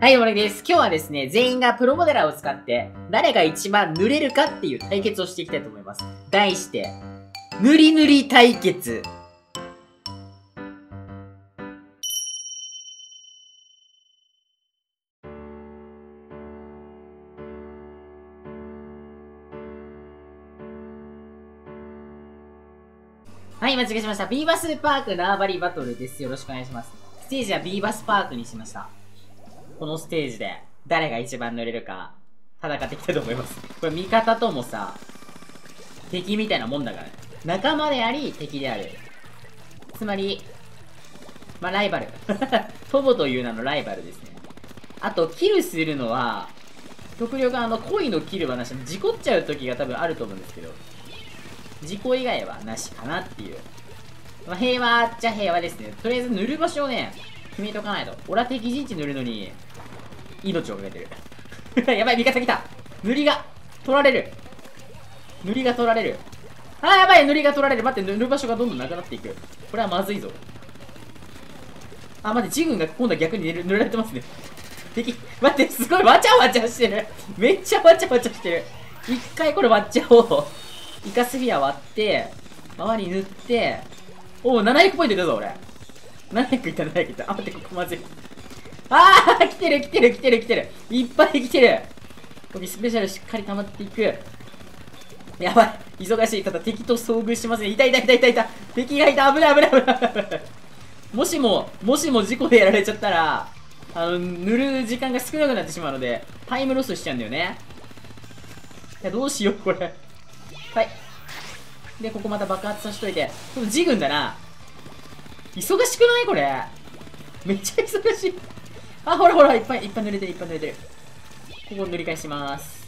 はい、終わりです。今日はですね、全員がプロモデラーを使って、誰が一番塗れるかっていう対決をしていきたいと思います。題して、塗り塗り対決。はい、間違えしました。ビーバスパーク縄張りバトルです。よろしくお願いします。ステージはビーバスパークにしました。このステージで誰が一番塗れるか戦っていきたいと思います。これ味方ともさ、敵みたいなもんだからね。仲間であり敵である。つまり、まあ、ライバル。トボという名のライバルですね。あと、キルするのは、極力恋のキルはなし。事故っちゃう時が多分あると思うんですけど、事故以外はなしかなっていう。まあ、平和っちゃ平和ですね。とりあえず塗る場所をね、決めとかないと。俺は敵陣地塗るのに、命をかけてる。やばい、味方来た。塗りが取られる。塗りが取られる。あー、やばい、塗りが取られる。待って、塗る場所がどんどんなくなっていく。これはまずいぞ。あ、待って、ジ軍が今度は逆に塗られてますね。敵、待って、すごいわちゃわちゃしてる。めっちゃわちゃわちゃしてる。一回これ割っちゃおう。イカスフィア割って、周り塗って、おお、700ポイント出たぞ、俺。700いった。あ、待って、ここまずい。あー、来てる。いっぱい来てる。これスペシャルしっかり溜まっていく。やばい。忙しい。ただ敵と遭遇しますね。いた。敵がいた。危ない。もしも事故でやられちゃったら、塗る時間が少なくなってしまうので、タイムロスしちゃうんだよね。いや、どうしよう、これ。はい。で、ここまた爆発させといて。このジ軍だな。忙しくないこれ。めっちゃ忙しい。あ、ほら、いっぱい濡れてる。ここ塗り返します。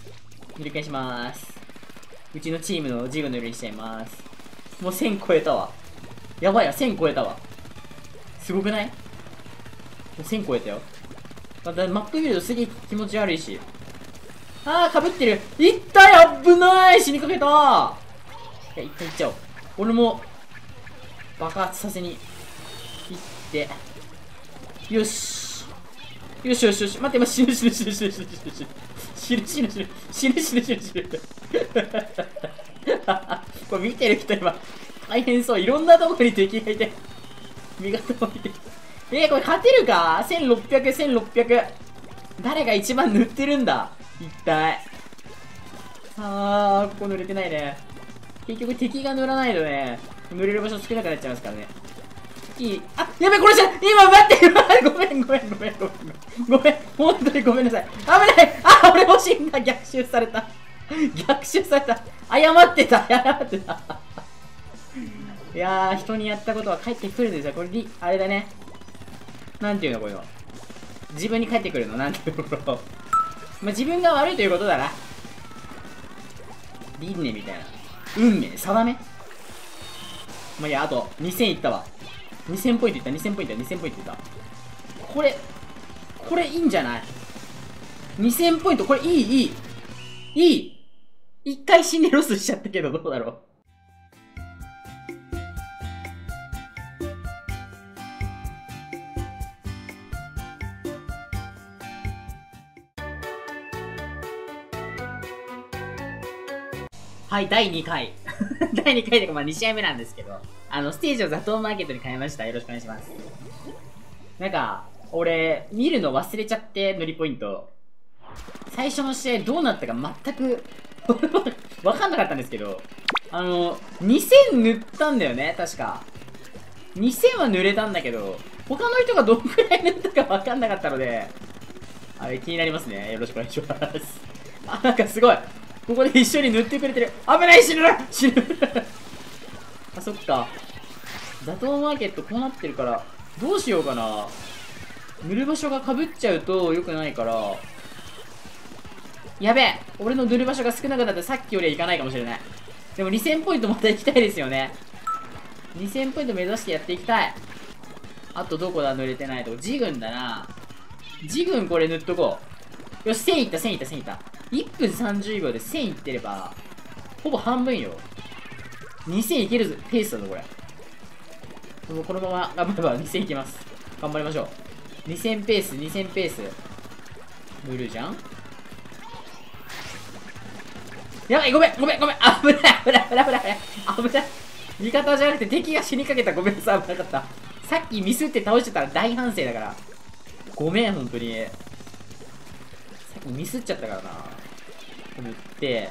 うちのチームのジグ塗りしちゃいます。もう1000超えたわ。やばいや、1000超えたわ。すごくない？もう1000超えたよ。またマップ見るとすげえ気持ち悪いし。あー、被ってる。いったよ、危ない。死にかけた。いや、一回いっちゃおう。俺も、爆発させに。切って。よし。待って、死ぬ。これ見てる人今、大変そう。いろんなとこに敵がいて。味方もいて。これ勝てるか ?1600。誰が一番塗ってるんだ一体。ここ塗れてないね。結局敵が塗らないとね、塗れる場所少なくなっちゃいますからね。あ、やべえ、これじゃ、今、待って、ごめん、本当にごめんなさい。危ない、あ、俺も死んだ、逆襲された。謝ってた。いやー、人にやったことは帰ってくるんですよ。これ、あれだね。なんていうの、これは。自分に帰ってくるの、なんていうの。まあ、自分が悪いということだな。輪廻みたいな。運命、定め。まあ、いや、あと、2000いったわ。2000ポイントいった。これいいんじゃない ?2000 ポイント、これいい。一回死んでロスしちゃったけど、どうだろう。はい、第2回。第2回というか、まあ2試合目なんですけど。ステージをザトウマーケットに変えました。よろしくお願いします。なんか、俺、見るの忘れちゃって、塗りポイント。最初の試合どうなったか全く、わかんなかったんですけど、2000塗ったんだよね、確か。2000は塗れたんだけど、他の人がどんくらい塗ったかわかんなかったので、あれ気になりますね。よろしくお願いします。あ、なんかすごい。ここで一緒に塗ってくれてる。危ない、死ぬあ、そっか。ザトウマーケットこうなってるから、どうしようかな。塗る場所が被っちゃうと良くないから。やべえ、俺の塗る場所が少なくなってさっきよりはいかないかもしれない。でも2000ポイントまた行きたいですよね。2000ポイント目指してやっていきたい。あとどこだ塗れてないとこ。ジ軍だな。ジ軍これ塗っとこう。よし、1000いった。1分30秒で1000いってれば、ほぼ半分よ。2000いけるペースだぞこれ。もうこのまま頑張れば2000いきます。頑張りましょう。2000ペース2000ペース。ブルーじゃん。やばい、ごめんごめんごめん、危ない危ない危ない危ない危ない。味方じゃなくて敵が死にかけた。ごめんなさい、危なかった。さっきミスって倒してたら大反省だから、ごめん本当に。さっきミスっちゃったからな。これ打って、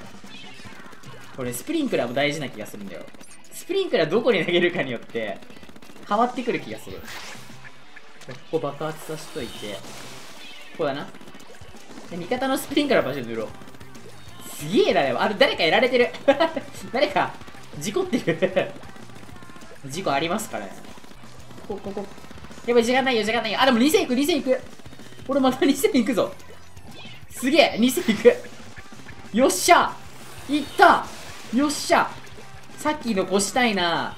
これスプリンクラーも大事な気がするんだよ。スプリンクラーどこに投げるかによって変わってくる気がする。ここ爆発させといて、ここだな。で味方のスプリンクラーの場所で塗ろう。すげえだね。あれ誰かやられてる誰か事故ってる事故ありますからね。ここやばい、時間ないよ時間ないよ。あでも2000いく2000いく。俺また2000いくぞ。すげえ2000いく。よっしゃいった。よっしゃ、さっきの越したいな。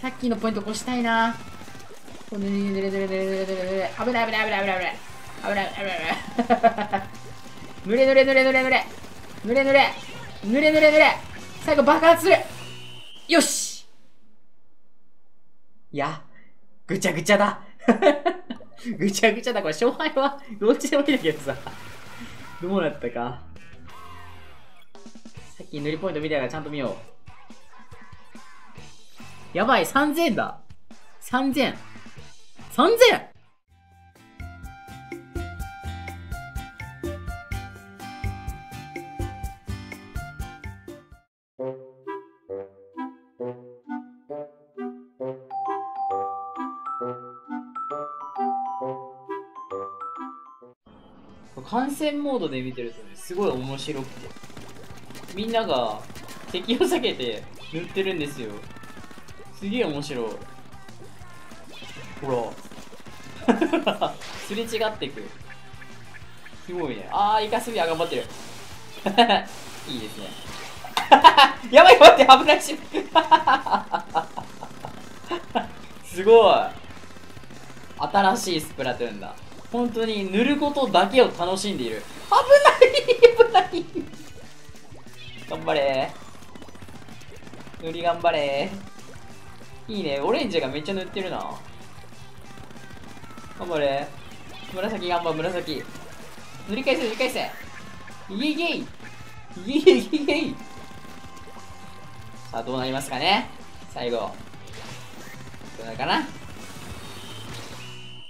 さっきのポイント越したいな。危ない危ない危ない危ない危ない危ない危ない危ない危ないぬれぬれぬれぬれぬれぬれぬれぬれぬれぬれ。最後爆発する。よし、いやぐちゃぐちゃだぐちゃぐちゃだ。これ勝敗はどっちでもいいんだけどさ、どうなったか。さっき塗りポイント見たからちゃんと見よう。やばい、3000だ。3000。3000！観戦モードで見てるとね、すごい面白くて。みんなが敵を避けて塗ってるんですよ。すげえ面白い。ほらすれ違ってく。すごいね。あーイカスミは頑張ってるいいですねやばい待って、危ないしすごい新しいスプラトゥーンだ。本当に塗ることだけを楽しんでいる。危ない危ない頑張れー、塗り頑張れー。いいね、オレンジがめっちゃ塗ってるな。頑張れー、紫頑張れ、紫塗り返せ塗り返せ。イエイイエイイエイイエイ。さあどうなりますかね、最後。どうなるかな、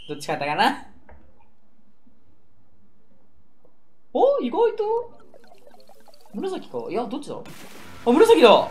どっち勝ったかな。お、意外と紫か。いや、どっちだ。あ、紫だ。